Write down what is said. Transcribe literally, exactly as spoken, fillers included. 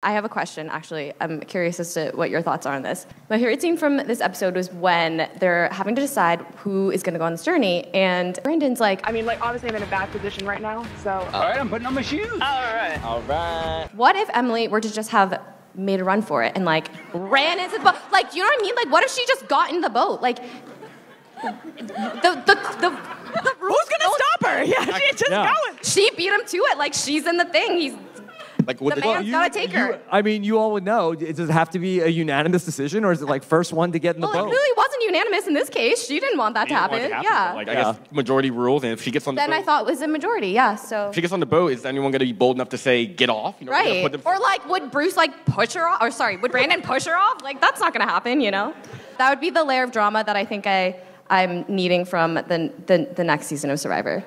I have a question, actually. I'm curious as to what your thoughts are on this. My favorite scene from this episode was when they're having to decide who is going to go on this journey, and Brandon's like, I mean, like, honestly, I'm in a bad position right now, so... All right, I'm putting on my shoes. All right. All right. What if Emily were to just have made a run for it and, like, ran into the boat? Like, you know what I mean? Like, what if she just got in the boat? Like, the... the, the Who's gonna stop her? Yeah, she's just yeah. going. She beat him to it. Like, she's in the thing. He's like, what the, the man's well, gotta take you, her. I mean, you all would know. Does it have to be a unanimous decision, or is it like first one to get in well, the boat? Well, it really wasn't unanimous in this case. She didn't want that she to happen. Want to happen. Yeah. Like, yeah. I guess majority rules, and if she gets on the then boat, then I thought it was a majority. Yeah. So if she gets on the boat, is anyone gonna be bold enough to say get off? You know, right. Put them or like, would Bruce like push her off? Or sorry, would Brandon push her off? Like, that's not gonna happen. You know, that would be the layer of drama that I think I. I'm needing from the, the, the next season of Survivor.